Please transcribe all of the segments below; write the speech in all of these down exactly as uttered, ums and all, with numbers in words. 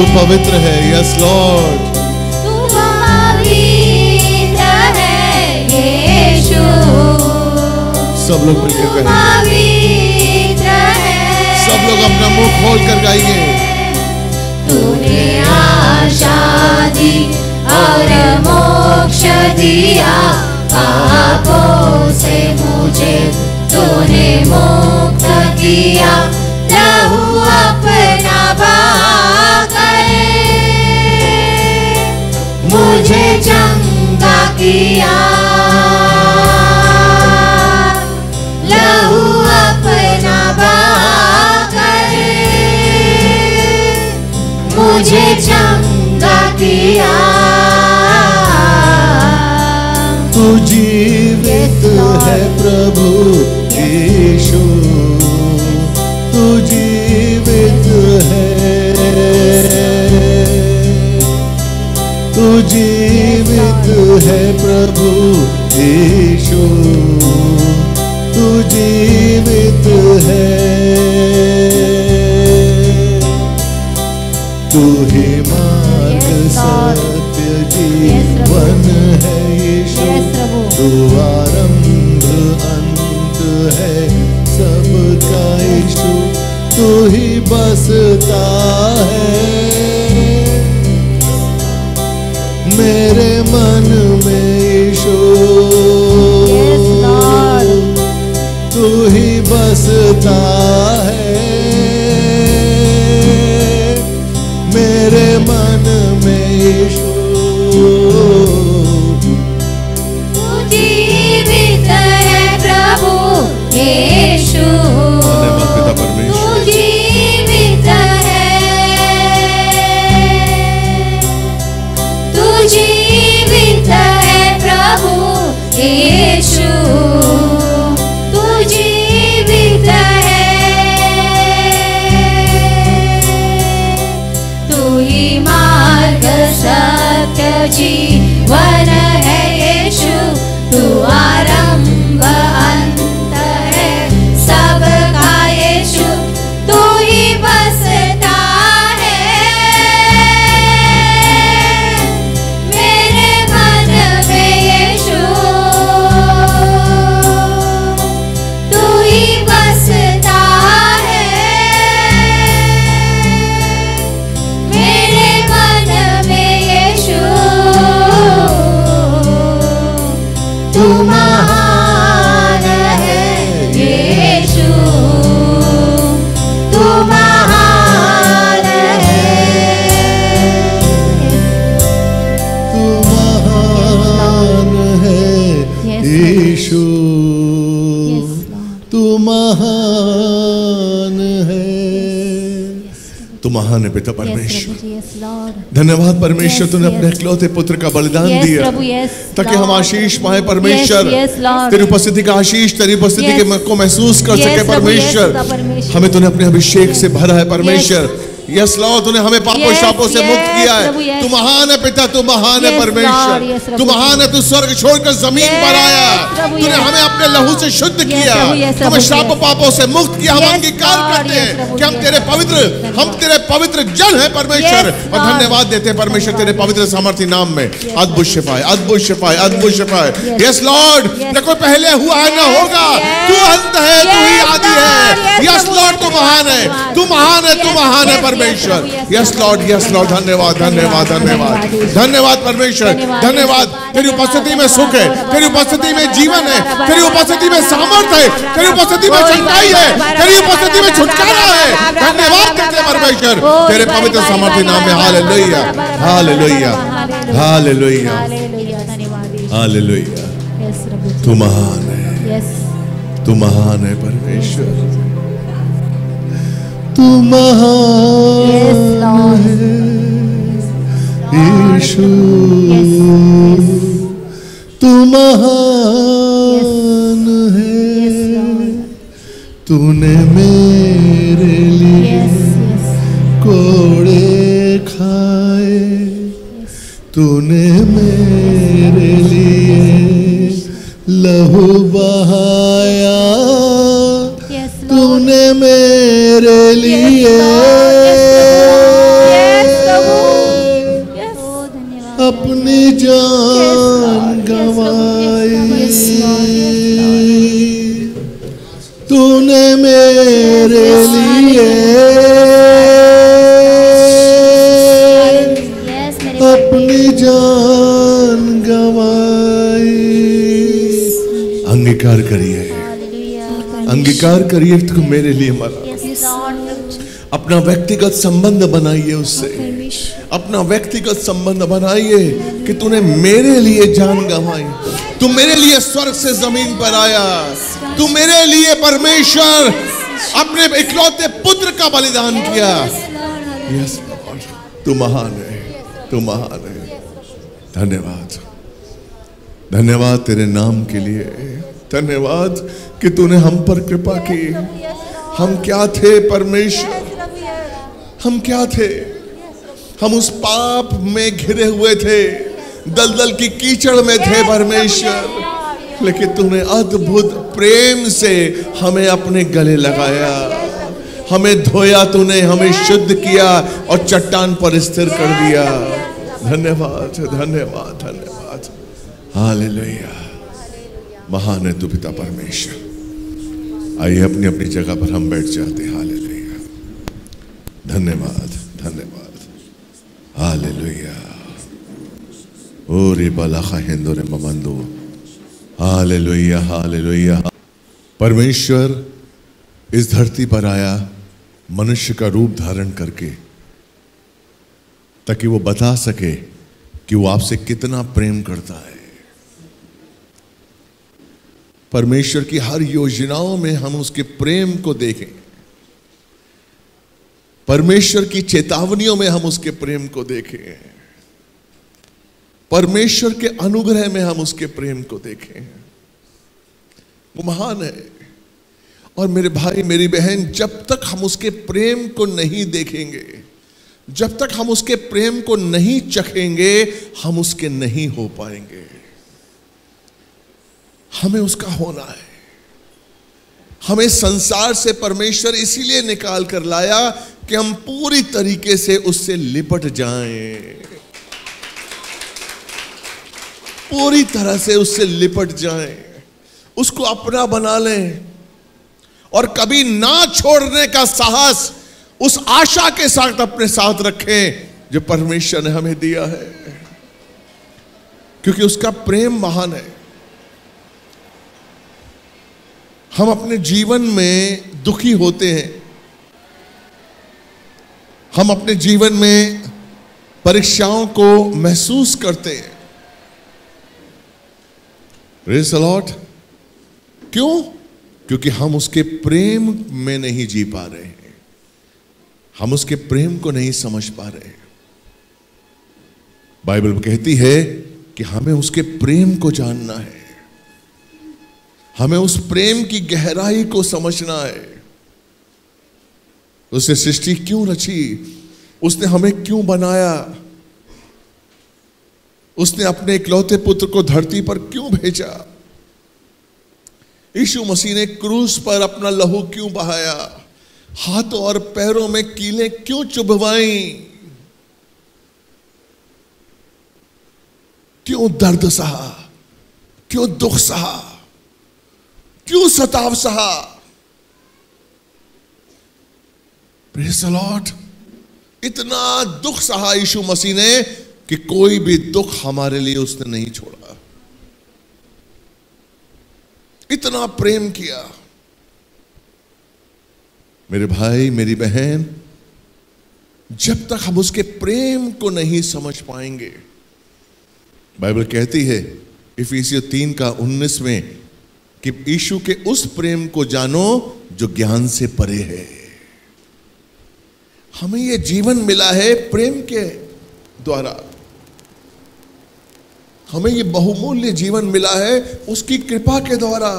तू पवित्र है। यस लॉर्ड तू पवित्र है यीशु। सब लोग मिलकर कहें, सब लोग अपना मुंह खोल कर गाएंगे। तूने आशा दी और मोक्ष दिया, पापों से मुझे तूने मुक्त किया, लहू अपना मुझे चंगा किया, लहू अपना मुझे चंगा किया। तू जीवित है प्रभु यीशु, तू जीवित है, तू जीवित है प्रभु यीशु, तू जीवित है। तू ही मार्ग सत्य जीवन है यीशु, तू आरंभ अंत है सबका यीशु, तू ही बसता है मेरे मन में यीशु। yes, Lord तू ही बसता है मेरे मन में यीशु। तू जीवित है प्रभु यीशु, तू जीवित है, जीवित है प्रभु यीशु, तू जीवित है। तू ही मार्ग सत्य जीवन है यीशु, तू आरंभ अंत है सबका यीशु, तू ही बस महान पिता परमेश्वर। धन्यवाद परमेश्वर, तूने अपने इकलौते पुत्र का बलिदान दिया ताकि हम आशीष पाए परमेश्वर, तेरी उपस्थिति का आशीष, तेरी उपस्थिति को महसूस कर सके परमेश्वर। हमें तूने अपने अभिषेक से भरा है परमेश्वर। यस लॉर्ड तूने हमें पापों शापों से मुक्त किया है। तू महान है पिता, तू महान है परमेश्वर, तू महान है। तू स्वर्ग छोड़कर जमीन पर आया, तूने हमें अपने लहू से शुद्ध किया, हमें शापों पापों से मुक्त किया। हम अंगीकार करते हैं कि हम तेरे पवित्र, हम तेरे पवित्र जन है परमेश्वर, और धन्यवाद देते हैं परमेश्वर तेरे पवित्र सामर्थी नाम में। अद्भुत शिफाई, अद्भुत शिफाई, अद्भुत शिफाई। यस लॉर्ड न कोई पहले हुआ है न होगा, तू अंत है, तू ही आदि है। यस लॉर्ड तू महान है, तू महान है, तू महान है परमेश्वर। यस लॉर्ड, यस लॉर्ड, धन्यवाद, धन्यवाद, धन्यवाद, धन्यवाद परमेश्वर, धन्यवाद। तेरी उपस्थिति में सुख है, तेरी उपस्थिति में जीवन है, तेरी उपस्थिति में सामर्थ्य है, तेरी उपस्थिति में चंगाई है, तेरी उपस्थिति में छुटकारा है। धन्यवाद करते परमेश्वर तेरे पवित्र सामर्थ्य नाम में। Hallelujah, hallelujah, hallelujah, hallelujah. तू महान है, तू महान है परमेश्वर, तू महान है यीशु, तू महान है। तूने मेरे लिए कोड़े खाए, तूने मेरे लिए लहू बहाया, तूने मेरे लिए अपनी जान गंवाई तूने मेरे लिए, अपनी जान गंवाई। अंगीकार करिए, अंगीकार करिए तुम मेरे लिए मरा। अपना व्यक्तिगत संबंध बनाइए उससे, अपना व्यक्तिगत संबंध बनाइए कि तूने मेरे लिए जान गंवाई, तू मेरे लिए स्वर्ग से जमीन पर आया, तू मेरे लिए परमेश्वर अपने इकलौते पुत्र का बलिदान किया। यस लॉर्ड, तू महान है, तू महान है। धन्यवाद, धन्यवाद तेरे नाम के लिए, धन्यवाद कि तूने हम पर कृपा की। हम क्या थे परमेश्वर, हम क्या थे? हम उस पाप में घिरे हुए थे, दलदल की कीचड़ में थे परमेश्वर, लेकिन तूने अद्भुत प्रेम से हमें अपने गले लगाया, हमें धोया तूने, हमें शुद्ध किया और चट्टान पर स्थिर कर दिया। धन्यवाद, धन्यवाद, धन्यवाद। हालेलुया, महान है तू पिता परमेश्वर। आइए अपनी अपनी जगह पर हम बैठ जाते हैं। हालेलुया, धन्यवाद, धन्यवाद। हालेलुया, ओरे बलाखा हिंदोरे ममंदो। Hallelujah, hallelujah. परमेश्वर इस धरती पर आया मनुष्य का रूप धारण करके, ताकि वो बता सके कि वो आपसे कितना प्रेम करता है। परमेश्वर की हर योजनाओं में हम उसके प्रेम को देखें, परमेश्वर की चेतावनियों में हम उसके प्रेम को देखें, परमेश्वर के अनुग्रह में हम उसके प्रेम को देखें। वो महान है। और मेरे भाई मेरी बहन, जब तक हम उसके प्रेम को नहीं देखेंगे, जब तक हम उसके प्रेम को नहीं चखेंगे, हम उसके नहीं हो पाएंगे। हमें उसका होना है। हमें संसार से परमेश्वर इसीलिए निकाल कर लाया कि हम पूरी तरीके से उससे लिपट जाएं, पूरी तरह से उससे लिपट जाएं, उसको अपना बना लें और कभी ना छोड़ने का साहस उस आशा के साथ अपने साथ रखें जो परमेश्वर ने हमें दिया है, क्योंकि उसका प्रेम महान है। हम अपने जीवन में दुखी होते हैं, हम अपने जीवन में परीक्षाओं को महसूस करते हैं। Praise the Lord. क्यों? क्योंकि हम उसके प्रेम में नहीं जी पा रहे हैं, हम उसके प्रेम को नहीं समझ पा रहे हैं। बाइबल कहती है कि हमें उसके प्रेम को जानना है, हमें उस प्रेम की गहराई को समझना है। उसने सृष्टि क्यों रची, उसने हमें क्यों बनाया, उसने अपने इकलौते पुत्र को धरती पर क्यों भेजा, यीशु मसीह ने क्रूस पर अपना लहू क्यों बहाया, हाथों और पैरों में कीलें क्यों चुभवाईं, क्यों दर्द सहा, क्यों दुख सहा, क्यों सताव सहा। Praise the Lord. इतना दुख सहा यीशु मसीह ने कि कोई भी दुख हमारे लिए उसने नहीं छोड़ा। इतना प्रेम किया। मेरे भाई मेरी बहन, जब तक हम उसके प्रेम को नहीं समझ पाएंगे, बाइबल कहती है इफिसियों तीन का उन्नीस में कि यीशु के उस प्रेम को जानो जो ज्ञान से परे है। हमें यह जीवन मिला है प्रेम के द्वारा, हमें यह बहुमूल्य जीवन मिला है उसकी कृपा के द्वारा।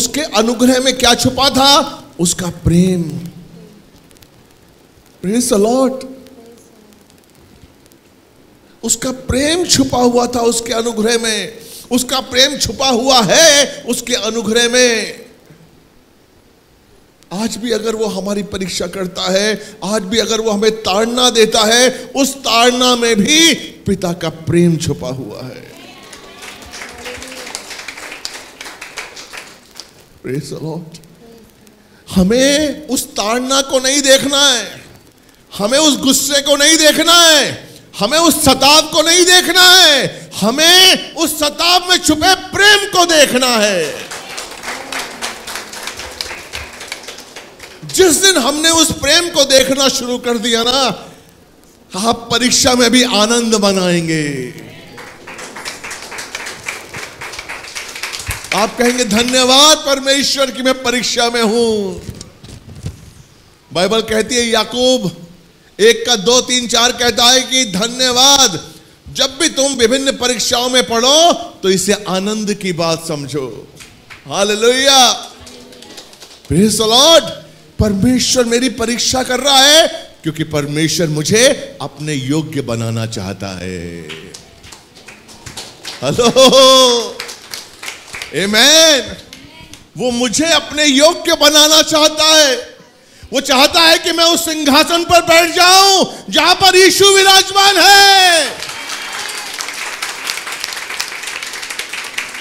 उसके अनुग्रह में क्या छुपा था? उसका प्रेम। Praise the Lord. उसका प्रेम छुपा हुआ था उसके अनुग्रह में, उसका प्रेम छुपा हुआ है उसके अनुग्रह में। आज भी अगर वो हमारी परीक्षा करता है, आज भी अगर वो हमें ताड़ना देता है, उस ताड़ना में भी पिता का प्रेम छुपा हुआ है। Praise the Lord. हमें उस ताड़ना को नहीं देखना है, हमें उस गुस्से को नहीं देखना है, हमें उस सताव को नहीं देखना है, हमें उस सताव में छुपे प्रेम को देखना है। जिस दिन हमने उस प्रेम को देखना शुरू कर दिया ना, आप परीक्षा में भी आनंद मनाएंगे। आप कहेंगे धन्यवाद परमेश्वर की मैं परीक्षा में हूं। बाइबल कहती है याकूब एक का दो तीन चार कहता है कि धन्यवाद जब भी तुम विभिन्न परीक्षाओं में पढ़ो तो इसे आनंद की बात समझो। हालेलुया। Praise the Lord. परमेश्वर मेरी परीक्षा कर रहा है क्योंकि परमेश्वर मुझे अपने योग्य बनाना चाहता है। हेलो आमीन। वो मुझे अपने योग्य बनाना चाहता है। वो चाहता है कि मैं उस सिंहासन पर बैठ जाऊं जहां पर यीशु विराजमान है।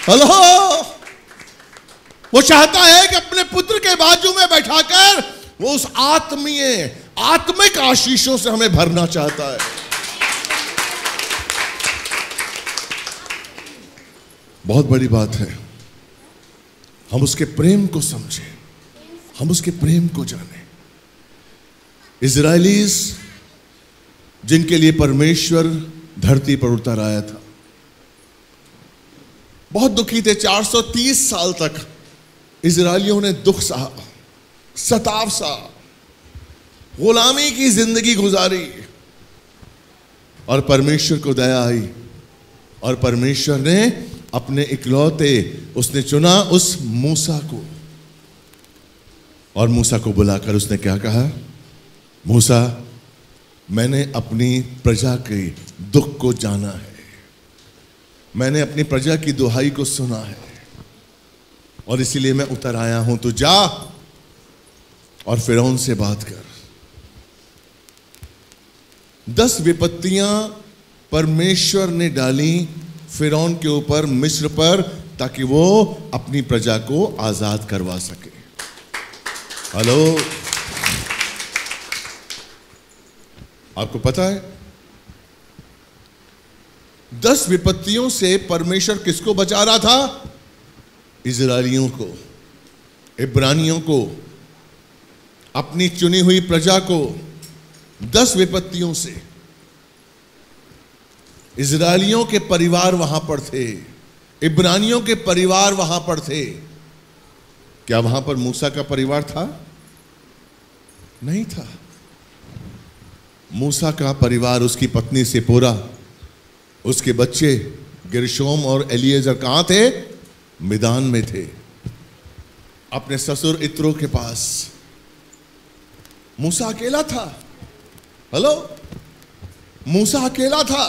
हेलो। वो चाहता है कि अपने पुत्र के बाजू में बैठाकर वो उस आत्मीय आत्मिक आशीषों से हमें भरना चाहता है। बहुत बड़ी बात है हम उसके प्रेम को समझें, हम उसके प्रेम को जानें। इजराइलीज जिनके लिए परमेश्वर धरती पर उतर आया था बहुत दुखी थे। चार सौ तीस साल तक इजराइलियों ने दुख सहा, सताव सहा, गुलामी की जिंदगी गुजारी और परमेश्वर को दया आई और परमेश्वर ने अपने इकलौते उसने चुना उस मूसा को। और मूसा को बुलाकर उसने क्या कहा? मूसा मैंने अपनी प्रजा के दुख को जाना है, मैंने अपनी प्रजा की दुहाई को सुना है और इसीलिए मैं उतर आया हूं। तो जा और फिरौन से बात कर। दस विपत्तियां परमेश्वर ने डाली फिरौन के ऊपर, मिस्र पर, ताकि वो अपनी प्रजा को आजाद करवा सके। हेलो। आपको पता है दस विपत्तियों से परमेश्वर किसको बचा रहा था? इजरायलियों को, इब्रानियों को, अपनी चुनी हुई प्रजा को दस विपत्तियों से। इजरायलियों के परिवार वहां पर थे, इब्रानियों के परिवार वहां पर थे। क्या वहां पर मूसा का परिवार था? नहीं था। मूसा का परिवार, उसकी पत्नी सिपोरा, उसके बच्चे गिरशोम और एलियजर कहां थे? मिदान में थे, अपने ससुर इत्रो के पास। मूसा अकेला था। हेलो। मूसा अकेला था।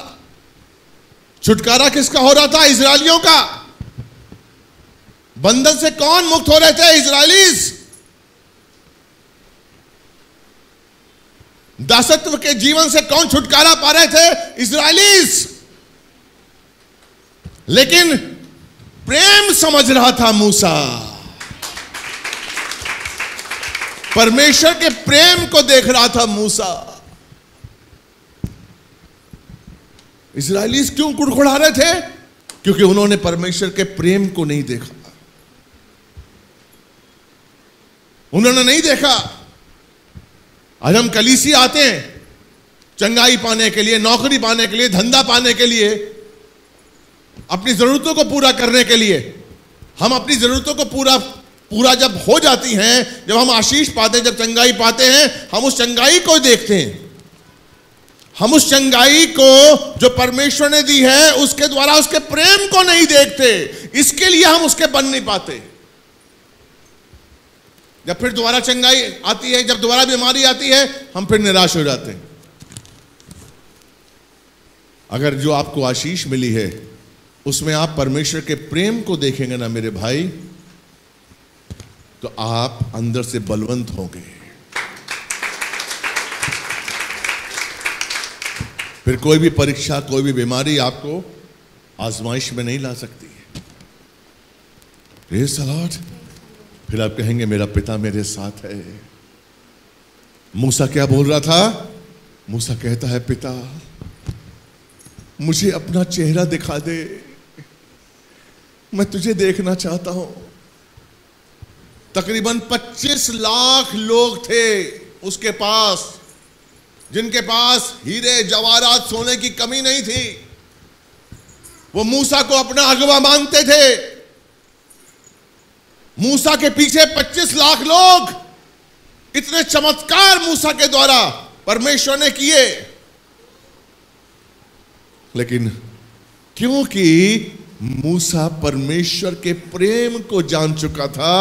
छुटकारा किसका हो रहा था? इजरायलियों का। बंधन से कौन मुक्त हो रहे थे? इजरायलीज। दासत्व के जीवन से कौन छुटकारा पा रहे थे? इजरायलीज। लेकिन प्रेम समझ रहा था मूसा। परमेश्वर के प्रेम को देख रहा था मूसा। इजरायली क्यों कुड़कुड़ा रहे थे? क्योंकि उन्होंने परमेश्वर के प्रेम को नहीं देखा। उन्होंने नहीं देखा। आज हम कलीसी आते हैं चंगाई पाने के लिए, नौकरी पाने के लिए, धंधा पाने के लिए, अपनी जरूरतों को पूरा करने के लिए। हम अपनी जरूरतों को पूरा पूरा जब हो जाती हैं, जब हम आशीष पाते हैं, जब चंगाई पाते हैं, हम उस चंगाई को देखते हैं। हम उस चंगाई को जो परमेश्वर ने दी है उसके द्वारा उसके प्रेम को नहीं देखते, इसके लिए हम उसके बन नहीं पाते। जब फिर दोबारा चंगाई आती है, जब दोबारा बीमारी आती है, हम फिर निराश हो जाते हैं। अगर जो आपको आशीष मिली है उसमें आप परमेश्वर के प्रेम को देखेंगे ना मेरे भाई, तो आप अंदर से बलवंत होंगे। फिर कोई भी परीक्षा, कोई भी बीमारी आपको आजमाइश में नहीं ला सकती है। Praise the Lord. फिर आप कहेंगे मेरा पिता मेरे साथ है। मूसा क्या बोल रहा था? मूसा कहता है पिता मुझे अपना चेहरा दिखा दे, मैं तुझे देखना चाहता हूं। तकरीबन पच्चीस लाख लोग थे उसके पास जिनके पास हीरे जवाहरात सोने की कमी नहीं थी। वो मूसा को अपना अगवा मानते थे। मूसा के पीछे पच्चीस लाख लोग, इतने चमत्कार मूसा के द्वारा परमेश्वर ने किए। लेकिन क्योंकि मूसा परमेश्वर के प्रेम को जान चुका था,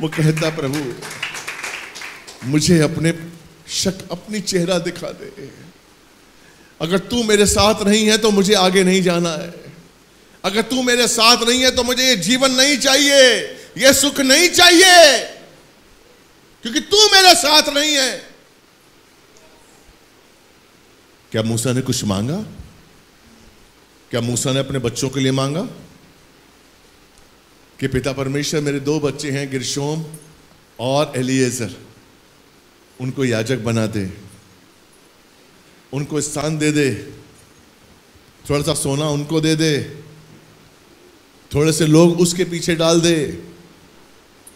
वो कहता प्रभु मुझे अपने शक अपनी चेहरा दिखा दे। अगर तू मेरे साथ नहीं है तो मुझे आगे नहीं जाना है। अगर तू मेरे साथ नहीं है तो मुझे ये जीवन नहीं चाहिए, ये सुख नहीं चाहिए, क्योंकि तू मेरे साथ नहीं है। क्या मूसा ने कुछ मांगा? क्या मूसा ने अपने बच्चों के लिए मांगा कि पिता परमेश्वर मेरे दो बच्चे हैं गिरशोम और एलिएजर, उनको याजक बना दे, उनको स्थान दे दे, थोड़ा सा सोना उनको दे दे, थोड़े से लोग उसके पीछे डाल दे,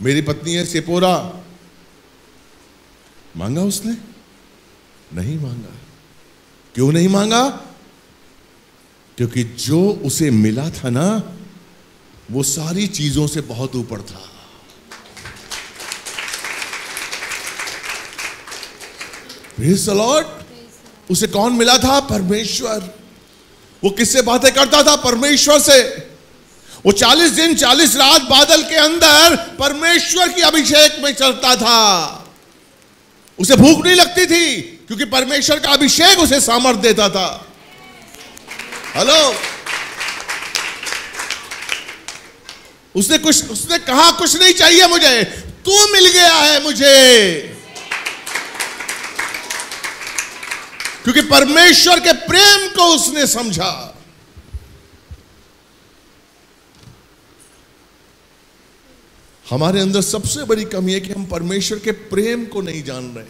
मेरी पत्नी है सिपोरा। मांगा उसने? नहीं मांगा। क्यों नहीं मांगा? क्योंकि जो उसे मिला था ना वो सारी चीजों से बहुत ऊपर था। Praise the Lord. उसे कौन मिला था? परमेश्वर। वो किससे बातें करता था? परमेश्वर से। वो चालीस दिन चालीस रात बादल के अंदर परमेश्वर की अभिषेक में चलता था। उसे भूख नहीं लगती थी क्योंकि परमेश्वर का अभिषेक उसे सामर्थ देता था। हेलो। उसने कुछ उसने कहा कुछ नहीं चाहिए मुझे, तू मिल गया है मुझे। क्योंकि परमेश्वर के प्रेम को उसने समझा। हमारे अंदर सबसे बड़ी कमी है कि हम परमेश्वर के प्रेम को नहीं जान रहे।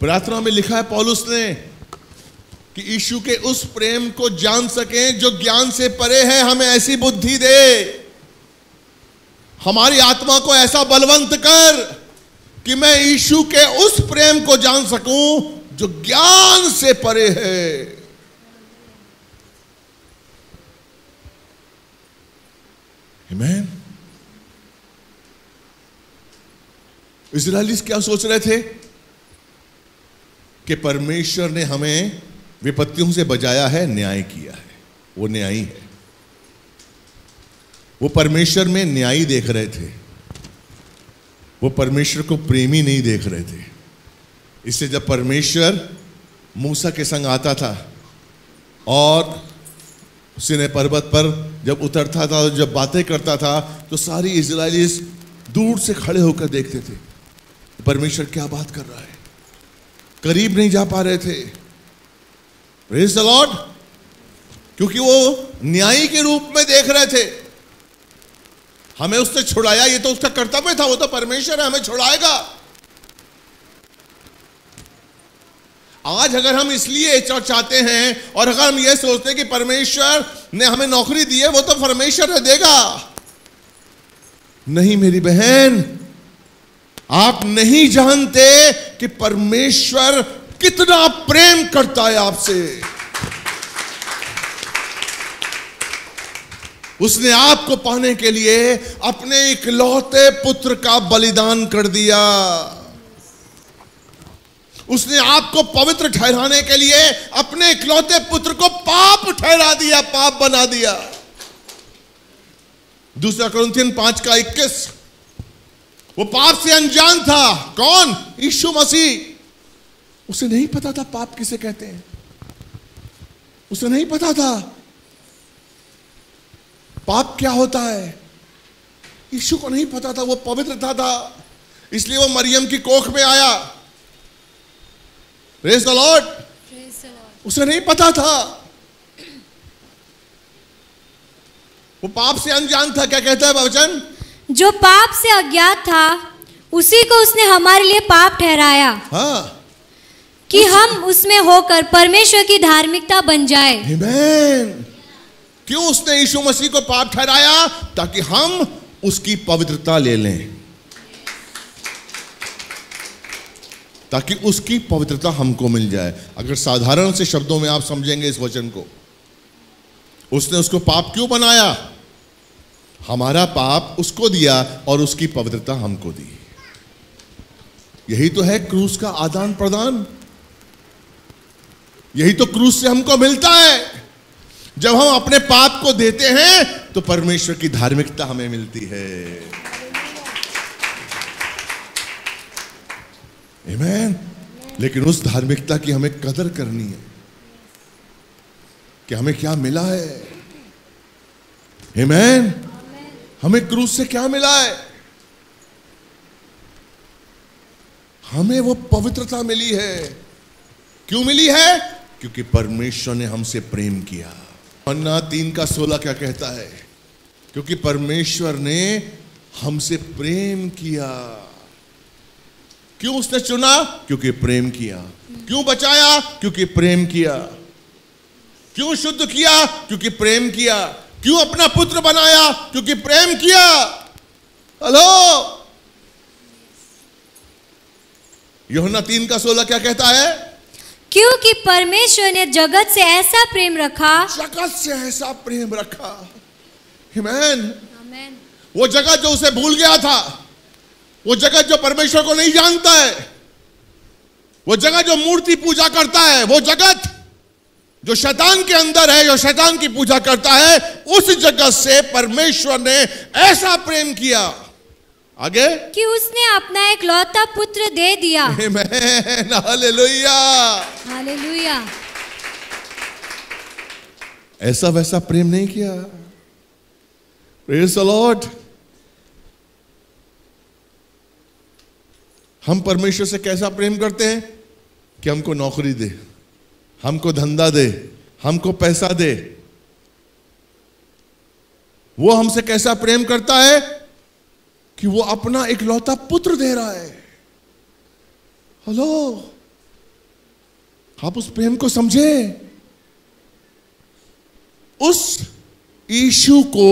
प्रार्थना में लिखा है पौलुस ने कि यीशु के उस प्रेम को जान सकें जो ज्ञान से परे है। हमें ऐसी बुद्धि दे, हमारी आत्मा को ऐसा बलवंत कर कि मैं यीशु के उस प्रेम को जान सकूं जो ज्ञान से परे है। आमीन। इस्राएली क्या सोच रहे थे? कि परमेश्वर ने हमें विपत्तियों से बचाया है, न्याय किया है, वो न्यायी है। वो परमेश्वर में न्यायी देख रहे थे, वो परमेश्वर को प्रेमी नहीं देख रहे थे। इससे जब परमेश्वर मूसा के संग आता था और सीनै पर्वत पर जब उतरता था, जब बातें करता था, तो सारी इजरायली दूर से खड़े होकर देखते थे परमेश्वर क्या बात कर रहा है, करीब नहीं जा पा रहे थे। Praise the Lord. क्योंकि वो न्यायी के रूप में देख रहे थे। हमें उसने छुड़ाया, ये तो उसका कर्तव्य था, वो तो परमेश्वर है, हमें छुड़ाएगा। आज अगर हम इसलिए चाहते हैं और अगर हम ये सोचते हैं कि परमेश्वर ने हमें नौकरी दी है, वो तो परमेश्वर ने देगा, नहीं मेरी बहन, आप नहीं जानते कि परमेश्वर कितना प्रेम करता है आपसे। उसने आपको पाने के लिए अपने इकलौते पुत्र का बलिदान कर दिया। उसने आपको पवित्र ठहराने के लिए अपने इकलौते पुत्र को पाप ठहरा दिया, पाप बना दिया। दूसरा कुरिन्थियन पांच का इक्कीस। वो पाप से अनजान था। कौन? यीशु मसीह। उसे नहीं पता था पाप किसे कहते हैं, उसे नहीं पता था पाप क्या होता है। यीशु को नहीं पता था, वो पवित्रता था, था। इसलिए वो मरियम की कोख में आया। Praise the Lord. उसे नहीं पता था, वो पाप से अनजान था। क्या कहता है वचन? जो पाप से अज्ञात था उसी को उसने हमारे लिए पाप ठहराया। हाँ। कि हम उसमें होकर परमेश्वर की धार्मिकता बन जाए। आमीन। क्यों उसने यीशु मसीह को पाप ठहराया? ताकि हम उसकी पवित्रता ले लें, ताकि उसकी पवित्रता हमको मिल जाए। अगर साधारण से शब्दों में आप समझेंगे इस वचन को, उसने उसको पाप क्यों बनाया? हमारा पाप उसको दिया और उसकी पवित्रता हमको दी। यही तो है क्रूस का आदान प्रदान, यही तो क्रूस से हमको मिलता है। जब हम अपने पाप को देते हैं तो परमेश्वर की धार्मिकता हमें मिलती है। आमीन। लेकिन उस धार्मिकता की हमें कदर करनी है कि हमें क्या मिला है। आमीन। हमें क्रूस से क्या मिला है? हमें वो पवित्रता मिली है। क्यों मिली है? क्योंकि परमेश्वर ने हमसे प्रेम किया। मन्ना तीन का सोलह क्या कहता है? क्योंकि परमेश्वर ने हमसे प्रेम किया। क्यों उसने चुना? क्योंकि प्रेम किया। क्यों बचाया? क्योंकि प्रेम किया। क्यों शुद्ध किया? क्योंकि प्रेम किया। क्यों अपना पुत्र बनाया? क्योंकि प्रेम किया। हेलो, यूहन्ना तीन का सोलह क्या कहता है? क्योंकि परमेश्वर ने जगत से ऐसा प्रेम रखा, जगत से ऐसा प्रेम रखा। आमीन। आमीन। वो जगत जो उसे भूल गया था, वो जगत जो परमेश्वर को नहीं जानता है, वो जगत जो मूर्ति पूजा करता है, वो जगत जो शैतान के अंदर है, जो शैतान की पूजा करता है, उस जगत से परमेश्वर ने ऐसा प्रेम किया। आगे, कि उसने अपना एक लौता पुत्र दे दिया। आमीन। Hallelujah, hallelujah. ऐसा वैसा प्रेम नहीं किया। Praise the Lord. हम परमेश्वर से कैसा प्रेम करते हैं? कि हमको नौकरी दे, हमको धंधा दे, हमको पैसा दे। वो हमसे कैसा प्रेम करता है? कि वो अपना इकलौता पुत्र दे रहा है। हेलो, आप उस प्रेम को समझे। उस यीशु को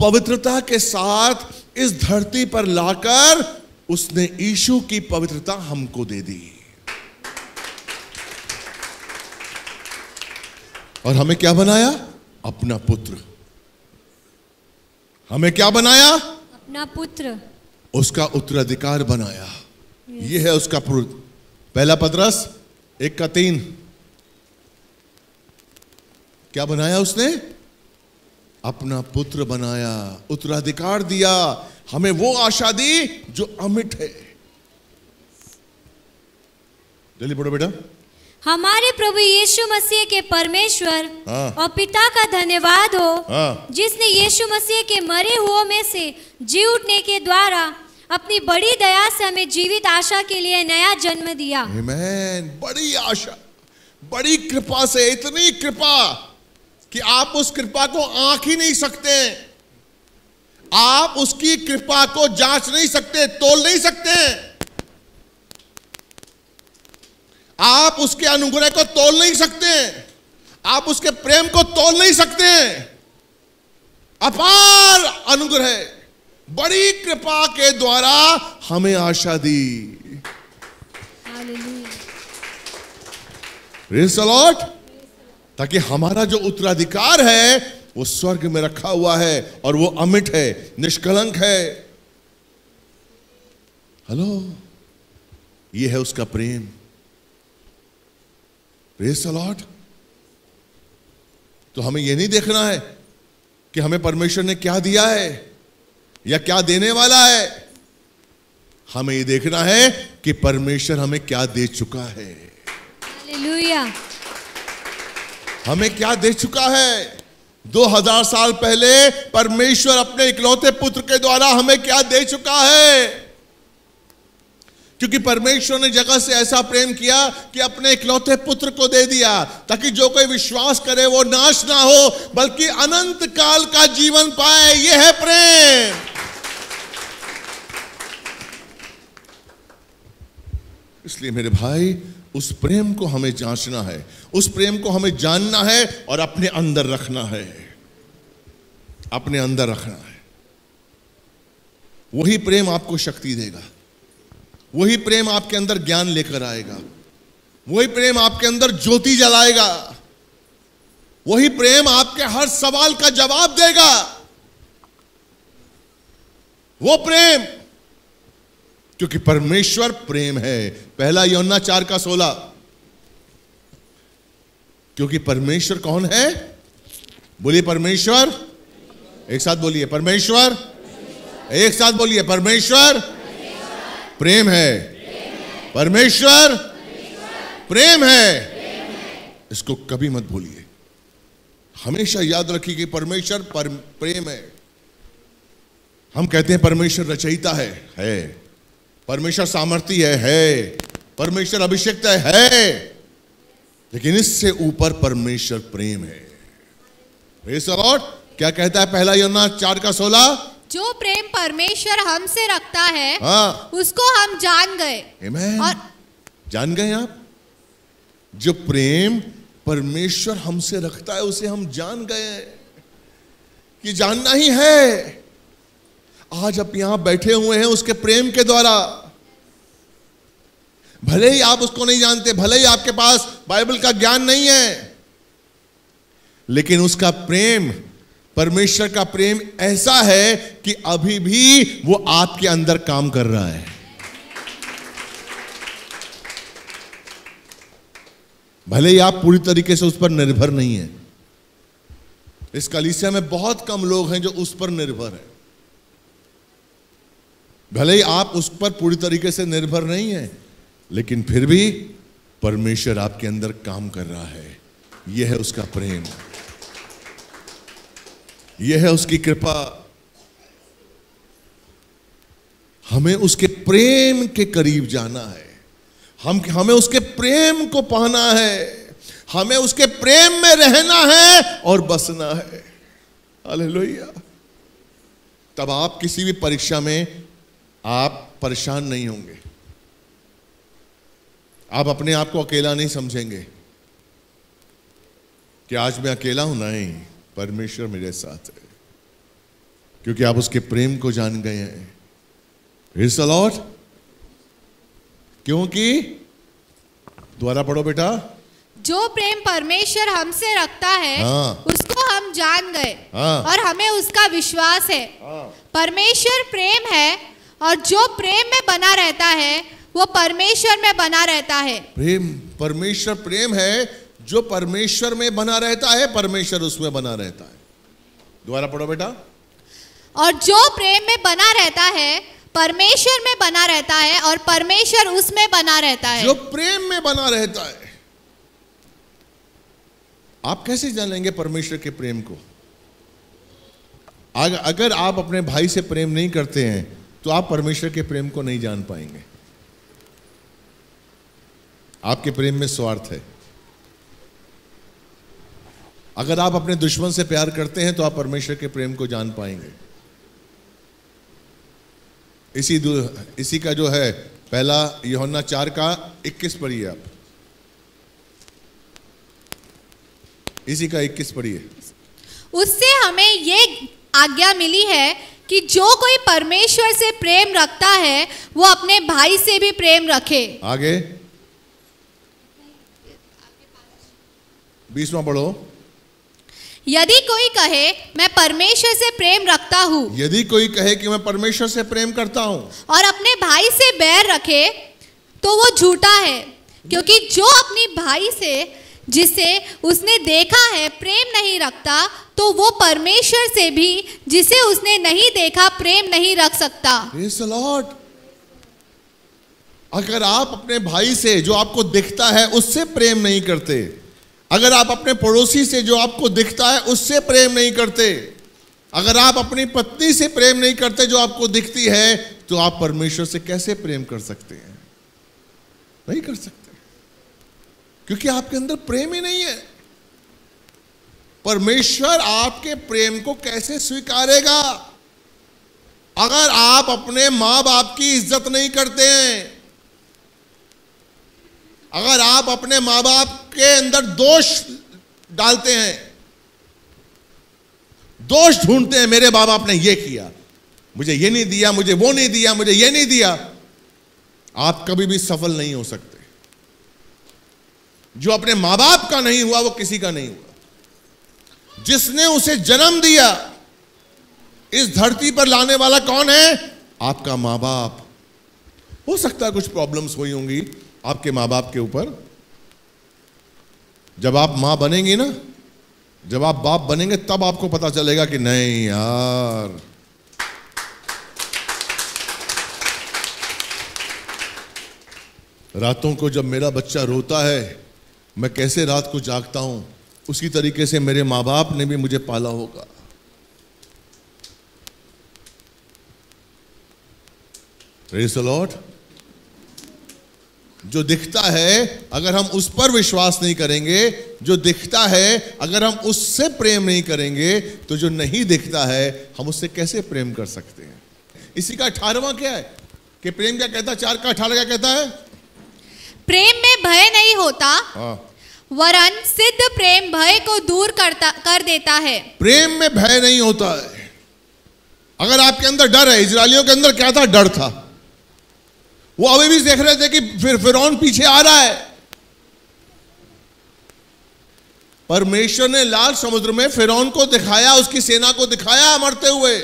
पवित्रता के साथ इस धरती पर लाकर उसने यीशु की पवित्रता हमको दे दी। और हमें क्या बनाया? अपना पुत्र। हमें क्या बनाया? अपना पुत्र। उसका उत्तराधिकार बनाया। ये है उसका पुरुष। पहला पतरस एक का तीन। क्या बनाया उसने? अपना पुत्र बनाया, उत्तराधिकार दिया। हमें वो आशा दी जो अमिट है। जल्दी पढ़ो बेटा। हमारे प्रभु यीशु मसीह के परमेश्वर हाँ। और पिता का धन्यवाद हो हाँ। जिसने यीशु मसीह के मरे हुओं में से जी उठने के द्वारा अपनी बड़ी दया से हमें जीवित आशा के लिए नया जन्म दिया। आमीन। बड़ी आशा, बड़ी कृपा से, इतनी कृपा कि आप उस कृपा को आंक ही नहीं सकते, आप उसकी कृपा को जांच नहीं सकते, तोल नहीं सकते, आप उसके अनुग्रह को तोल नहीं सकते, आप उसके प्रेम को तोल नहीं सकते। अपार अनुग्रह, बड़ी कृपा के द्वारा हमें आशा दी। Praise the Lord. ताकि हमारा जो उत्तराधिकार है वो स्वर्ग में रखा हुआ है और वो अमिट है, निष्कलंक है। हेलो, ये है उसका प्रेम। Praise the Lord. तो हमें यह नहीं देखना है कि हमें परमेश्वर ने क्या दिया है या क्या देने वाला है। हमें यह देखना है कि परमेश्वर हमें क्या दे चुका है। हालेलुया। हमें क्या दे चुका है। दो हजार साल पहले परमेश्वर अपने इकलौते पुत्र के द्वारा हमें क्या दे चुका है। क्योंकि परमेश्वर ने जगत से ऐसा प्रेम किया कि अपने इकलौते पुत्र को दे दिया ताकि जो कोई विश्वास करे वो नाश ना हो बल्कि अनंत काल का जीवन पाए। ये है प्रेम। इसलिए मेरे भाई, उस प्रेम को हमें जांचना है, उस प्रेम को हमें जानना है और अपने अंदर रखना है, अपने अंदर रखना है। वही प्रेम आपको शक्ति देगा, वही प्रेम आपके अंदर ज्ञान लेकर आएगा, वही प्रेम आपके अंदर ज्योति जलाएगा, वही प्रेम आपके हर सवाल का जवाब देगा। वो प्रेम, क्योंकि परमेश्वर प्रेम है। पहला यूहन्ना चार का सोलह, क्योंकि परमेश्वर कौन है? बोलिए परमेश्वर, एक साथ बोलिए परमेश्वर, एक साथ बोलिए परमेश्वर प्रेम है। परमेश्वर प्रेम है, इसको कभी मत भूलिए, हमेशा याद रखिए कि परमेश्वर प्रेम है। हम कहते हैं परमेश्वर रचयिता है, है, परमेश्वर सामर्थी है, है, परमेश्वर अभिषेक है, है, लेकिन इससे ऊपर परमेश्वर प्रेम है। Praise the Lord. क्या कहता है पहला यूहन्ना चार का सोलह? जो प्रेम परमेश्वर हमसे रखता है, हाँ, उसको हम जान गए। और जान गए आप? जो प्रेम परमेश्वर हमसे रखता है उसे हम जान गए। कि जानना ही है। आज आप यहां बैठे हुए हैं उसके प्रेम के द्वारा। भले ही आप उसको नहीं जानते, भले ही आपके पास बाइबल का ज्ञान नहीं है, लेकिन उसका प्रेम, परमेश्वर का प्रेम ऐसा है कि अभी भी वो आपके अंदर काम कर रहा है। भले ही आप पूरी तरीके से उस पर निर्भर नहीं है। इस कलीसिया में बहुत कम लोग हैं जो उस पर निर्भर हैं। भले ही आप उस पर पूरी तरीके से निर्भर नहीं हैं, लेकिन फिर भी परमेश्वर आपके अंदर काम कर रहा है। यह है उसका प्रेम, यह है उसकी कृपा। हमें उसके प्रेम के करीब जाना है, हम हमें उसके प्रेम को पाना है, हमें उसके प्रेम में रहना है और बसना है। हालेलुया। तब आप किसी भी परीक्षा में आप परेशान नहीं होंगे, आप अपने आप को अकेला नहीं समझेंगे कि आज मैं अकेला हूं। नहीं, परमेश्वर मेरे साथ है, क्योंकि आप उसके प्रेम को जान गए हैं। Praise the Lord. क्योंकि दोबारा पढ़ो बेटा। जो प्रेम परमेश्वर हमसे रखता है, हाँ, उसको हम जान गए, हाँ, और हमें उसका विश्वास है। हाँ, परमेश्वर प्रेम है और जो प्रेम में बना रहता है वो परमेश्वर में बना रहता है। प्रेम, परमेश्वर प्रेम है, जो परमेश्वर में बना रहता है परमेश्वर उसमें बना रहता है। दोबारा पढ़ो बेटा। और जो प्रेम में बना रहता है परमेश्वर में बना रहता है और परमेश्वर उसमें बना रहता है। जो प्रेम में बना रहता है। आप कैसे जान लेंगे परमेश्वर के प्रेम को? अगर आप अपने भाई से प्रेम नहीं करते हैं तो आप परमेश्वर के प्रेम को नहीं जान पाएंगे। आपके प्रेम में स्वार्थ है। अगर आप अपने दुश्मन से प्यार करते हैं तो आप परमेश्वर के प्रेम को जान पाएंगे। इसी इसी का जो है पहला यूहन्ना चार का इक्कीस पढ़िए आप। इसी का इक्कीस पढ़िए। उससे हमें ये आज्ञा मिली है कि जो कोई परमेश्वर से प्रेम रखता है वो अपने भाई से भी प्रेम रखे। आगे बीसवां पढ़ो। यदि कोई कहे मैं परमेश्वर से प्रेम रखता हूँ, यदि कोई कहे कि मैं परमेश्वर से प्रेम करता हूँ और अपने भाई से बैर रखे तो वो झूठा है, क्योंकि जो अपने भाई से जिसे उसने देखा है प्रेम नहीं रखता तो वो परमेश्वर से भी जिसे उसने नहीं देखा प्रेम नहीं रख सकता। Praise the Lord. अगर आप अपने भाई से जो आपको दिखता है उससे प्रेम नहीं करते, अगर आप अपने पड़ोसी से जो आपको दिखता है उससे प्रेम नहीं करते, अगर आप अपनी पत्नी से प्रेम नहीं करते जो आपको दिखती है, तो आप परमेश्वर से कैसे प्रेम कर सकते हैं? नहीं कर सकते, क्योंकि आपके अंदर प्रेम ही नहीं है। परमेश्वर आपके प्रेम को कैसे स्वीकारेगा अगर आप अपने मां बाप की इज्जत नहीं करते हैं, अगर आप अपने मां बाप के अंदर दोष डालते हैं, दोष ढूंढते हैं, मेरे मां बाप ने ये किया, मुझे ये नहीं दिया, मुझे वो नहीं दिया, मुझे ये नहीं दिया, आप कभी भी सफल नहीं हो सकते। जो अपने मां बाप का नहीं हुआ वो किसी का नहीं हुआ। जिसने उसे जन्म दिया, इस धरती पर लाने वाला कौन है? आपका मां बाप। हो सकता है कुछ प्रॉब्लम्स हुई होंगी आपके मां बाप के ऊपर। जब आप मां बनेंगी ना, जब आप बाप बनेंगे, तब आपको पता चलेगा कि नहीं यार, रातों को जब मेरा बच्चा रोता है मैं कैसे रात को जागता हूं, उसी तरीके से मेरे माँ बाप ने भी मुझे पाला होगा। Praise the lord. जो दिखता है अगर हम उस पर विश्वास नहीं करेंगे, जो दिखता है अगर हम उससे प्रेम नहीं करेंगे, तो जो नहीं दिखता है हम उससे कैसे प्रेम कर सकते हैं। इसी का अठारहवां क्या है कि प्रेम क्या कहता है, चार का अठारह क्या कहता है? प्रेम में भय नहीं होता, वरन सिद्ध प्रेम भय को दूर करता कर देता है। प्रेम में भय नहीं होता है। अगर आपके अंदर डर है, इजरायलियों के अंदर क्या था? डर था। वो अभी भी देख रहे थे कि फिर फिरौन पीछे आ रहा है। परमेश्वर ने लाल समुद्र में फिरौन को दिखाया, उसकी सेना को दिखाया मरते हुए,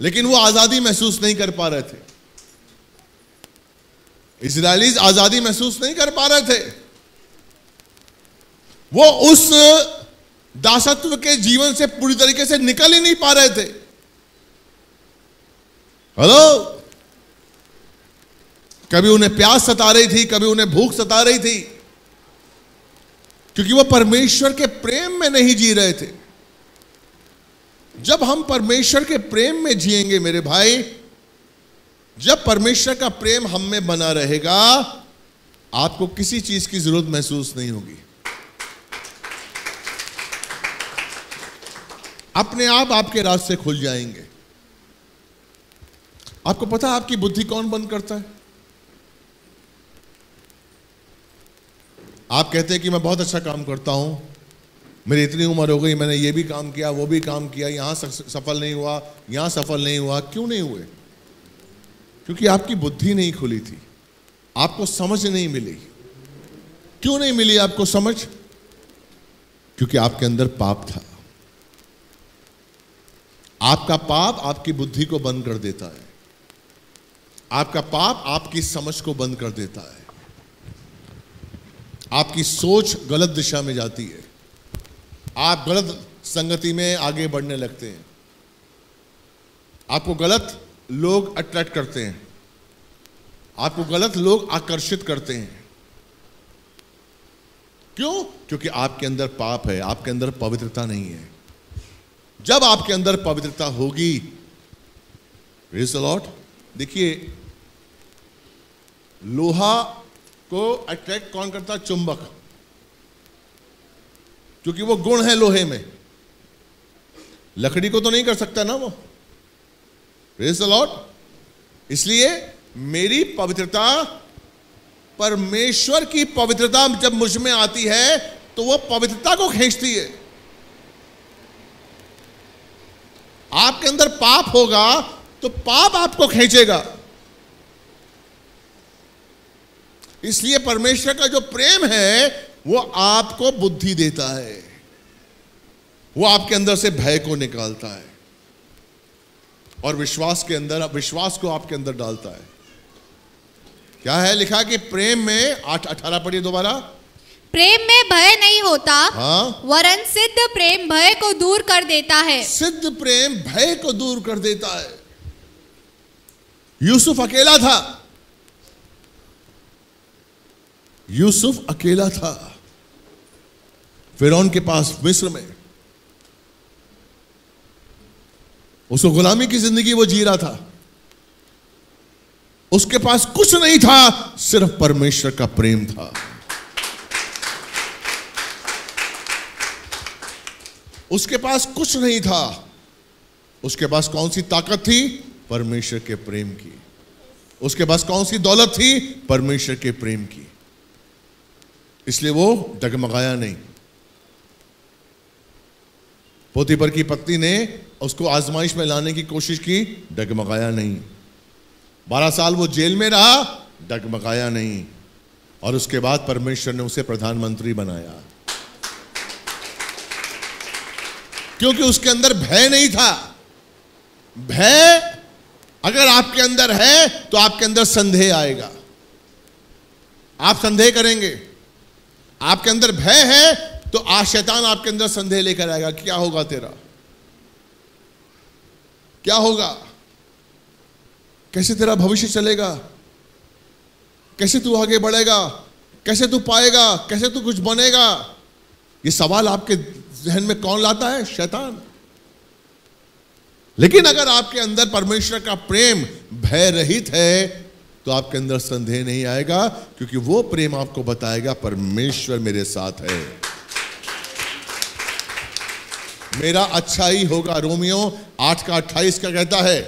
लेकिन वो आजादी महसूस नहीं कर पा रहे थे। इजरायलीज आजादी महसूस नहीं कर पा रहे थे। वो उस दासत्व के जीवन से पूरी तरीके से निकल ही नहीं पा रहे थे। हेलो, कभी उन्हें प्यास सता रही थी, कभी उन्हें भूख सता रही थी, क्योंकि वो परमेश्वर के प्रेम में नहीं जी रहे थे। जब हम परमेश्वर के प्रेम में जिएंगे मेरे भाई, जब परमेश्वर का प्रेम हम में बना रहेगा, आपको किसी चीज की जरूरत महसूस नहीं होगी। अपने आप आपके रास्ते खुल जाएंगे। आपको पता है आपकी बुद्धि कौन बंद करता है? आप कहते हैं कि मैं बहुत अच्छा काम करता हूं, मेरी इतनी उम्र हो गई, मैंने ये भी काम किया, वो भी काम किया, यहां सफल नहीं हुआ, यहां सफल नहीं हुआ। क्यों नहीं हुए? क्योंकि आपकी बुद्धि नहीं खुली थी, आपको समझ नहीं मिली। क्यों नहीं मिली आपको समझ? क्योंकि आपके अंदर पाप था। आपका पाप आपकी बुद्धि को बंद कर देता है, आपका पाप आपकी समझ को बंद कर देता है, आपकी सोच गलत दिशा में जाती है, आप गलत संगति में आगे बढ़ने लगते हैं, आपको गलत लोग अट्रैक्ट करते हैं, आपको गलत लोग आकर्षित करते हैं। क्यों? क्योंकि आपके अंदर पाप है, आपके अंदर पवित्रता नहीं है। जब आपके अंदर पवित्रता होगी, प्रेज़ द लॉर्ड। देखिए, लोहा को अट्रैक्ट कौन करता है? चुंबक, क्योंकि वो गुण है लोहे में। लकड़ी को तो नहीं कर सकता ना वो। Praise the lord. इसलिए मेरी पवित्रता, परमेश्वर की पवित्रता जब मुझ में आती है तो वो पवित्रता को खींचती है। आपके अंदर पाप होगा तो पाप आपको खींचेगा। इसलिए परमेश्वर का जो प्रेम है वो आपको बुद्धि देता है, वो आपके अंदर से भय को निकालता है और विश्वास के अंदर, विश्वास को आपके अंदर डालता है। क्या है लिखा कि प्रेम में, आठ अठारह पढ़िए दोबारा, प्रेम में भय नहीं होता, हाँ? वरन सिद्ध प्रेम भय को दूर कर देता है। सिद्ध प्रेम भय को दूर कर देता है। यूसुफ अकेला था, यूसुफ अकेला था फिरौन के पास मिस्र में। उसको गुलामी की जिंदगी वो जी रहा था। उसके पास कुछ नहीं था, सिर्फ परमेश्वर का प्रेम था। उसके पास कुछ नहीं था, उसके पास कौन सी ताकत थी? परमेश्वर के प्रेम की। उसके पास कौन सी दौलत थी? परमेश्वर के प्रेम की। इसलिए वो डगमगाया नहीं। पोतीफर की पत्नी ने उसको आजमाइश में लाने की कोशिश की, डगमगाया नहीं। बारह साल वो जेल में रहा, डगमगाया नहीं। और उसके बाद परमेश्वर ने उसे प्रधानमंत्री बनाया, क्योंकि उसके अंदर भय नहीं था। भय अगर आपके अंदर है तो आपके अंदर संदेह आएगा, आप संदेह करेंगे। आपके अंदर भय है तो आज शैतान आपके अंदर संदेह लेकर आएगा, क्या होगा तेरा, क्या होगा, कैसे तेरा भविष्य चलेगा, कैसे तू आगे बढ़ेगा, कैसे तू पाएगा, कैसे तू कुछ बनेगा। ये सवाल आपके जहन में कौन लाता है? शैतान। लेकिन अगर आपके अंदर परमेश्वर का प्रेम भय रहित है तो आपके अंदर संदेह नहीं आएगा, क्योंकि वो प्रेम आपको बताएगा परमेश्वर मेरे साथ है, मेरा अच्छा ही होगा। रोमियो आठ का अट्ठाईस का कहता है,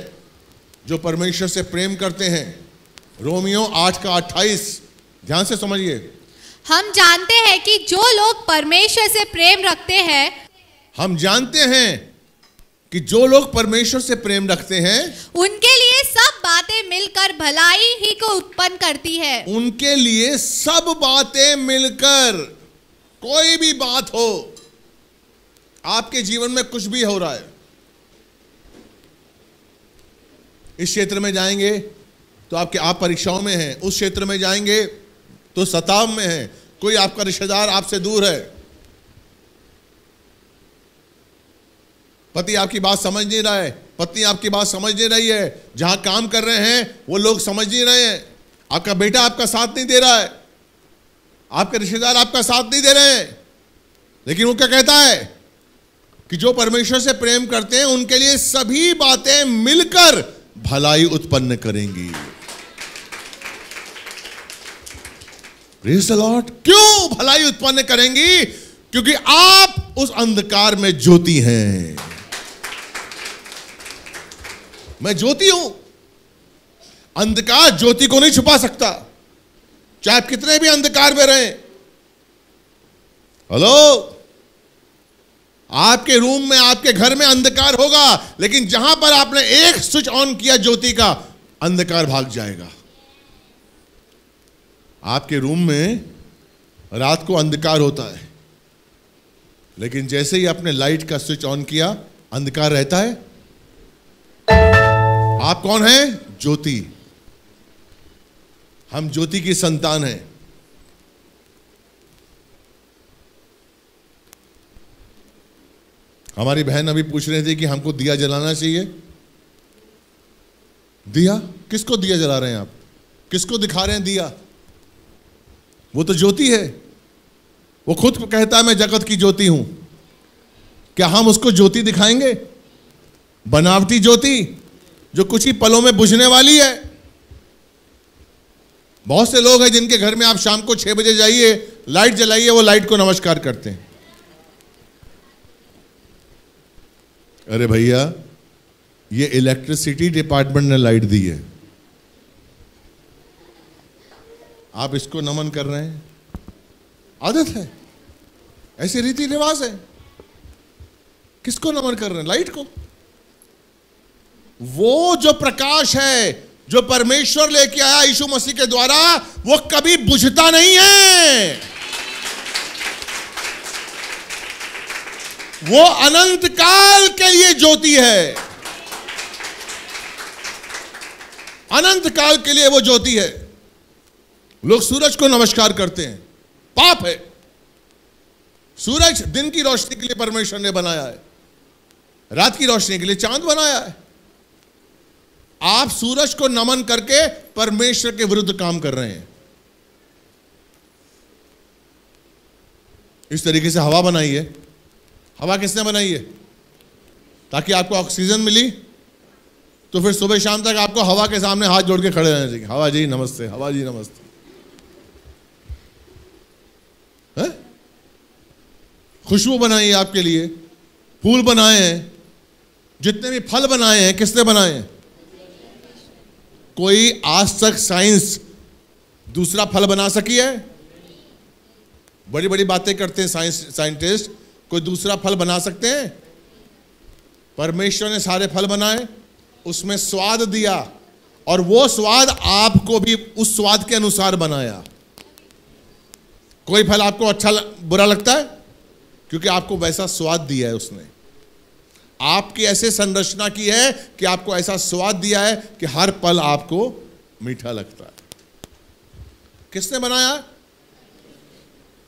जो परमेश्वर से प्रेम करते हैं। रोमियो आठ का अट्ठाईस, ध्यान से समझिए। हम जानते हैं कि जो लोग परमेश्वर से प्रेम रखते हैं, हम जानते हैं कि जो लोग परमेश्वर से प्रेम रखते हैं, उनके लिए सब बातें मिलकर भलाई ही को उत्पन्न करती है। उनके लिए सब बातें मिलकर, कोई भी बात हो, आपके जीवन में कुछ भी हो रहा है, इस क्षेत्र में जाएंगे तो आपके आप परीक्षाओं में हैं, उस क्षेत्र में जाएंगे तो सताव में हैं, कोई आपका रिश्तेदार आपसे दूर है, पति आपकी बात समझ नहीं रहा है, पत्नी आपकी बात समझ नहीं रही है, जहां काम कर रहे हैं वो लोग समझ नहीं रहे हैं, आपका बेटा आपका साथ नहीं दे रहा है, आपके रिश्तेदार आपका साथ नहीं दे रहे हैं। लेकिन वो क्या कहता है कि जो परमेश्वर से प्रेम करते हैं उनके लिए सभी बातें मिलकर भलाई उत्पन्न करेंगी। Praise the Lord. क्यों भलाई उत्पन्न करेंगी? क्योंकि आप उस अंधकार में ज्योति हैं। मैं ज्योति हूं, अंधकार ज्योति को नहीं छुपा सकता, चाहे आप कितने भी अंधकार में रहें। हेलो, आपके रूम में, आपके घर में अंधकार होगा, लेकिन जहां पर आपने एक स्विच ऑन किया ज्योति का, अंधकार भाग जाएगा। आपके रूम में रात को अंधकार होता है, लेकिन जैसे ही आपने लाइट का स्विच ऑन किया, अंधकार रहता है। आप कौन हैं? ज्योति। हम ज्योति की संतान हैं। हमारी बहन अभी पूछ रही थी कि हमको दिया जलाना चाहिए। दिया? किसको दिया जला रहे हैं आप? किसको दिखा रहे हैं दिया? वो तो ज्योति है। वो खुद कहता है मैं जगत की ज्योति हूं। क्या हम उसको ज्योति दिखाएंगे? बनावटी ज्योति जो कुछ ही पलों में बुझने वाली है। बहुत से लोग हैं जिनके घर में आप शाम को छह बजे जाइए, लाइट जलाइए, वो लाइट को नमस्कार करते हैं। अरे भैया, ये इलेक्ट्रिसिटी डिपार्टमेंट ने लाइट दी है, आप इसको नमन कर रहे हैं। आदत है, ऐसे रीति रिवाज है। किसको नमन कर रहे हैं? लाइट को। वो जो प्रकाश है जो परमेश्वर लेके आया यीशु मसीह के द्वारा, वो कभी बुझता नहीं है, वो अनंत काल के लिए ज्योति है। अनंत काल के लिए वो ज्योति है। लोग सूरज को नमस्कार करते हैं, पाप है। सूरज दिन की रोशनी के लिए परमेश्वर ने बनाया है, रात की रोशनी के लिए चांद बनाया है। आप सूरज को नमन करके परमेश्वर के विरुद्ध काम कर रहे हैं। इस तरीके से हवा बनाई है। हवा किसने बनाई है? ताकि आपको ऑक्सीजन मिली तो फिर सुबह शाम तक आपको हवा के सामने हाथ जोड़ के खड़े रहना चाहिए। हवा जी नमस्ते, हवा जी नमस्ते। है खुशबू बनाई आपके लिए, फूल बनाए हैं, जितने भी फल बनाए हैं किसने बनाए हैं? कोई आज तक साइंस दूसरा फल बना सकी है? बड़ी बड़ी बातें करते हैं साइंस साइंटिस्ट, कोई दूसरा फल बना सकते हैं? परमेश्वर ने सारे फल बनाए, उसमें स्वाद दिया और वो स्वाद आपको भी उस स्वाद के अनुसार बनाया। कोई फल आपको अच्छा बुरा लगता है? क्योंकि आपको वैसा स्वाद दिया है उसने, आपकी ऐसे संरचना की है कि आपको ऐसा स्वाद दिया है कि हर पल आपको मीठा लगता है। किसने बनाया?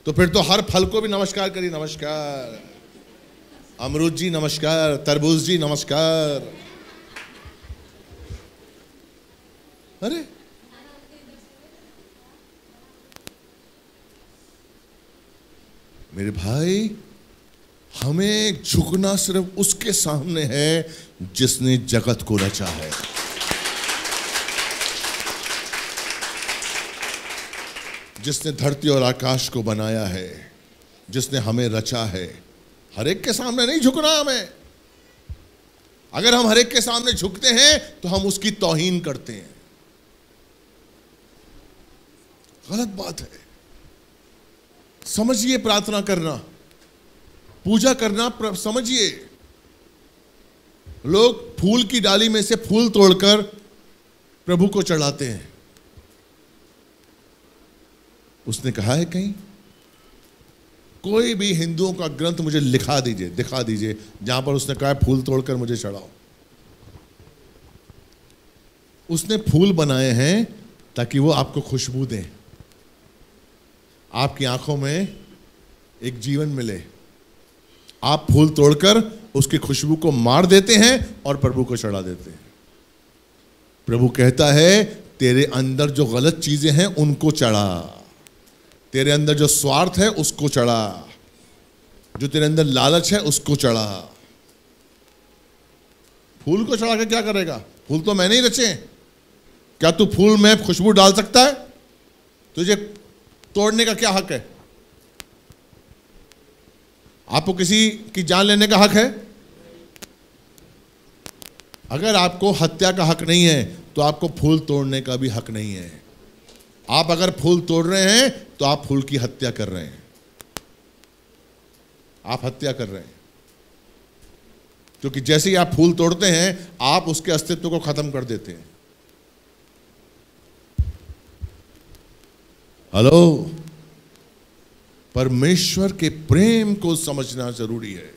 तो फिर तो हर फल को भी नमस्कार करिए। नमस्कार अमरूद जी, नमस्कार तरबूज जी, नमस्कार। अरे मेरे भाई, हमें झुकना सिर्फ उसके सामने है जिसने जगत को रचा है। जिसने धरती और आकाश को बनाया है, जिसने हमें रचा है, हर एक के सामने नहीं झुकना हमें। अगर हम हर एक के सामने झुकते हैं तो हम उसकी तौहीन करते हैं। गलत बात है। समझिए, प्रार्थना करना, पूजा करना, समझिए। लोग फूल की डाली में से फूल तोड़कर प्रभु को चढ़ाते हैं। उसने कहा है कहीं, कोई भी हिंदुओं का ग्रंथ मुझे लिखा दीजिए, दिखा दीजिए जहां पर उसने कहा है फूल तोड़कर मुझे चढ़ाओ। उसने फूल बनाए हैं ताकि वो आपको खुशबू दें, आपकी आंखों में एक जीवन मिले। आप फूल तोड़कर उसकी खुशबू को मार देते हैं और प्रभु को चढ़ा देते हैं। प्रभु कहता है तेरे अंदर जो गलत चीजें हैं उनको चढ़ा, तेरे अंदर जो स्वार्थ है उसको चढ़ा, जो तेरे अंदर लालच है उसको चढ़ा। फूल को चढ़ा के क्या करेगा? फूल तो मैंने ही रचे। क्या तू फूल में खुशबू डाल सकता है? तुझे तोड़ने का क्या हक है? आपको किसी की जान लेने का हक है? अगर आपको हत्या का हक नहीं है तो आपको फूल तोड़ने का भी हक नहीं है। आप अगर फूल तोड़ रहे हैं तो आप फूल की हत्या कर रहे हैं, आप हत्या कर रहे हैं। क्योंकि जैसे ही आप फूल तोड़ते हैं आप उसके अस्तित्व को खत्म कर देते हैं। हेलो, परमेश्वर के प्रेम को समझना जरूरी है।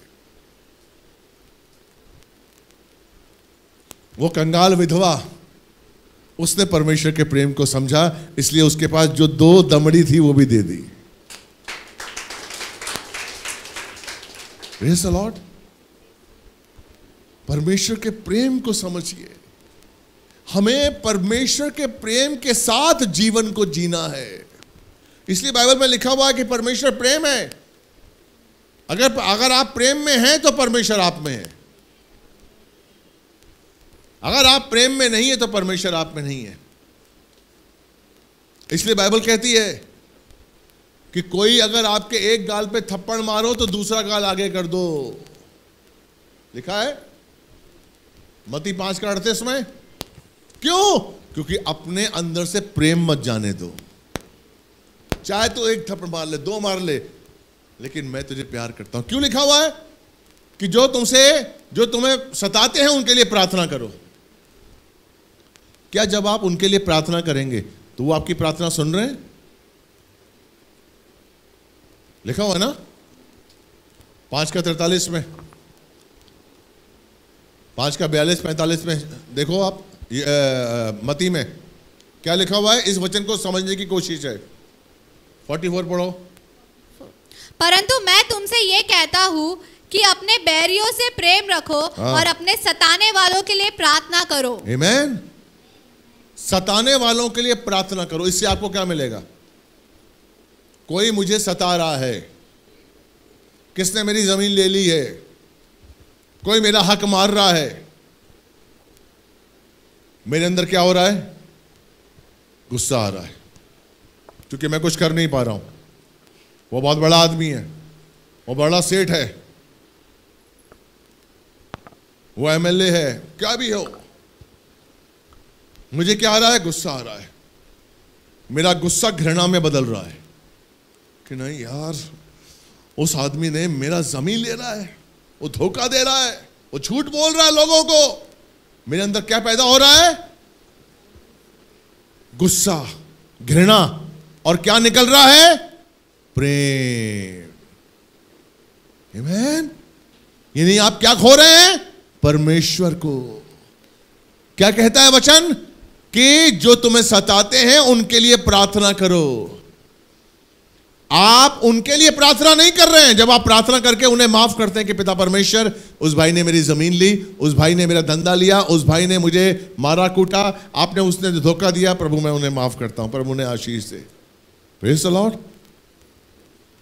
वो कंगाल विधवा, उसने परमेश्वर के प्रेम को समझा, इसलिए उसके पास जो दो दमड़ी थी वो भी दे दी। Praise the Lord. परमेश्वर के प्रेम को समझिए। हमें परमेश्वर के प्रेम के साथ जीवन को जीना है। इसलिए बाइबल में लिखा हुआ है कि परमेश्वर प्रेम है। अगर अगर आप प्रेम में हैं तो परमेश्वर आप में है। अगर आप प्रेम में नहीं है तो परमेश्वर आप में नहीं है। इसलिए बाइबल कहती है कि कोई अगर आपके एक गाल पे थप्पड़ मारो तो दूसरा गाल आगे कर दो। लिखा है मत्ती पांच का अड़तीस में। क्यों? क्योंकि अपने अंदर से प्रेम मत जाने दो। चाहे तो एक थप्पड़ मार ले, दो मार ले, लेकिन मैं तुझे प्यार करता हूं। क्यों लिखा हुआ है कि जो तुमसे जो तुम्हें सताते हैं उनके लिए प्रार्थना करो। क्या जब आप उनके लिए प्रार्थना करेंगे तो वो आपकी प्रार्थना सुन रहे हैं? लिखा हुआ है ना पांच का तैतालीस में, पांच का बयालीस पैंतालीस में। देखो आप मती में क्या लिखा हुआ है, इस वचन को समझने की कोशिश है। चौवालीस पढ़ो। परंतु मैं तुमसे ये कहता हूँ कि अपने बैरियों से प्रेम रखो हाँ। और अपने सताने वालों के लिए प्रार्थना करो। आमीन। सताने वालों के लिए प्रार्थना करो। इससे आपको क्या मिलेगा? कोई मुझे सता रहा है, किसने मेरी जमीन ले ली है, कोई मेरा हक मार रहा है, मेरे अंदर क्या हो रहा है? गुस्सा आ रहा है क्योंकि मैं कुछ कर नहीं पा रहा हूँ। वो बहुत बड़ा आदमी है, वो बड़ा सेठ है, वो एमएलए है, क्या भी हो, मुझे क्या आ रहा है? गुस्सा आ रहा है। मेरा गुस्सा घृणा में बदल रहा है कि नहीं यार, उस आदमी ने मेरा जमीन ले रहा है, वो धोखा दे रहा है, वो झूठ बोल रहा है लोगों को। मेरे अंदर क्या पैदा हो रहा है? गुस्सा, घृणा, और क्या निकल रहा है? प्रेम। आमीन। यानी आप क्या खो रहे हैं? परमेश्वर को। क्या कहता है वचन? कि जो तुम्हें सताते हैं उनके लिए प्रार्थना करो। आप उनके लिए प्रार्थना नहीं कर रहे हैं। जब आप प्रार्थना करके उन्हें माफ करते हैं कि पिता परमेश्वर, उस भाई ने मेरी जमीन ली, उस भाई ने मेरा धंधा लिया, उस भाई ने मुझे मारा कूटा, आपने उसने धोखा दिया, प्रभु मैं उन्हें माफ करता हूं, प्रभु उन्हें आशीष दे। Praise the lord.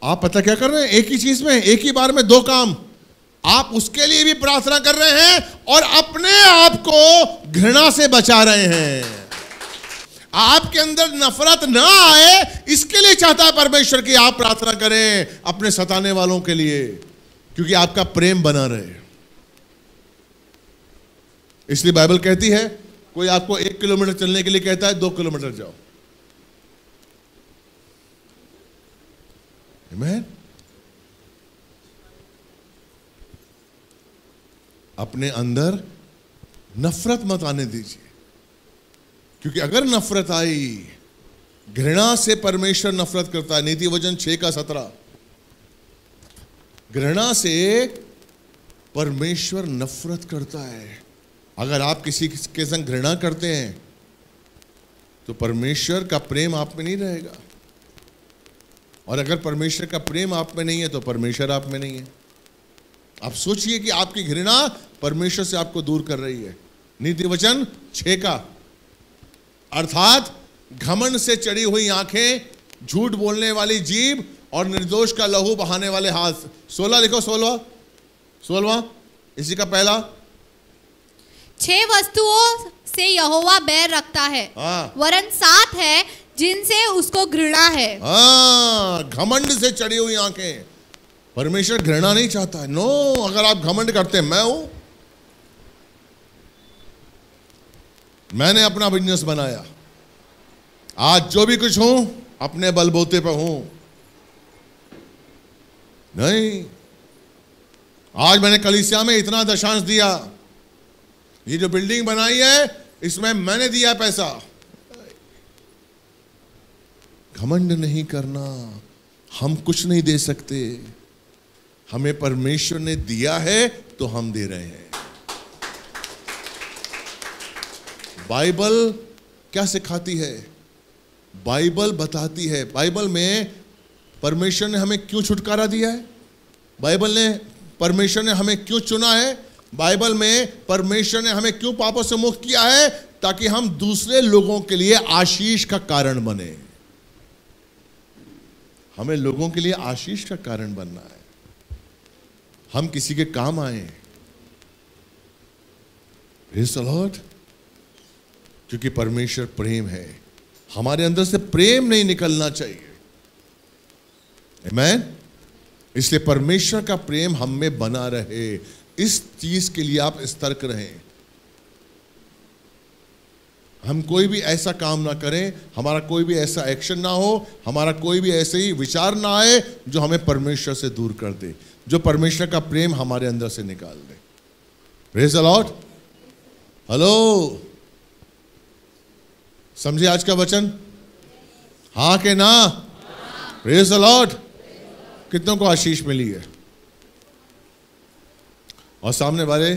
आप पता क्या कर रहे हैं? एक ही चीज में, एक ही बार में दो काम। आप उसके लिए भी प्रार्थना कर रहे हैं और अपने आप को घृणा से बचा रहे हैं। आपके अंदर नफरत ना आए, इसके लिए चाहता है परमेश्वर कि आप प्रार्थना करें अपने सताने वालों के लिए, क्योंकि आपका प्रेम बना रहे। इसलिए बाइबल कहती है, कोई आपको एक किलोमीटर चलने के लिए कहता है, दो किलोमीटर जाओ। आमीन। अपने अंदर नफरत मत आने दीजिए, क्योंकि अगर नफरत आई, घृणा से परमेश्वर नफरत करता है। नीति वचन छह का सत्रह, घृणा से परमेश्वर नफरत करता है। अगर आप किसी के संग घृणा करते हैं तो परमेश्वर का प्रेम आप में नहीं रहेगा, और अगर परमेश्वर का प्रेम आप में नहीं है तो परमेश्वर आप में नहीं है। आप सोचिए कि आपकी घृणा परमेश्वर से आपको दूर कर रही है। नीति वचन छह का, अर्थात घमंड से चढ़ी हुई आंखें, झूठ बोलने वाली जीभ और निर्दोष का लहू बहाने वाले हाथ। सोलह लिखो, सोलह सोलवा इसी का पहला, छह वस्तुओं से यहोवा बैर रखता है, वरन सात है जिनसे उसको घृणा है। हाँ, घमंड से चढ़ी हुई आंखें। परमेश्वर घृणा नहीं चाहता है। नो, अगर आप घमंड करते हैं, मैं हूं, मैंने अपना बिजनेस बनाया, आज जो भी कुछ हूं अपने बलबूते पर हूं, नहीं आज मैंने कलीसिया में इतना दशांश दिया, ये जो बिल्डिंग बनाई है इसमें मैंने दिया पैसा। घमंड नहीं करना। हम कुछ नहीं दे सकते, हमें परमेश्वर ने दिया है तो हम दे रहे हैं। बाइबल क्या सिखाती है? बाइबल बताती है, बाइबल में परमेश्वर ने हमें क्यों छुटकारा दिया है, बाइबल ने परमेश्वर ने हमें क्यों चुना है, बाइबल में परमेश्वर ने हमें क्यों पापों से मुक्त किया है, ताकि हम दूसरे लोगों के लिए आशीष का कारण बने। हमें लोगों के लिए आशीष का कारण बनना है, हम किसी के काम आए। Praise the Lord. क्योंकि परमेश्वर प्रेम है, हमारे अंदर से प्रेम नहीं निकलना चाहिए। आमीन। इसलिए परमेश्वर का प्रेम हम में बना रहे, इस चीज के लिए आप सतर्क रहें। हम कोई भी ऐसा काम ना करें, हमारा कोई भी ऐसा एक्शन ना हो, हमारा कोई भी ऐसे ही विचार ना आए जो हमें परमेश्वर से दूर कर दे, जो परमेश्वर का प्रेम हमारे अंदर से निकाल दे। Praise the lord. हेलो, समझे आज का वचन? हाँ के ना? Praise the lord. कितनों को आशीष मिली है? और सामने वाले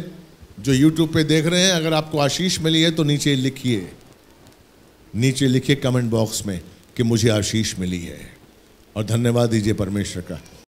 जो YouTube पे देख रहे हैं, अगर आपको आशीष मिली है तो नीचे लिखिए, नीचे लिखिए कमेंट बॉक्स में कि मुझे आशीष मिली है, और धन्यवाद दीजिए परमेश्वर का।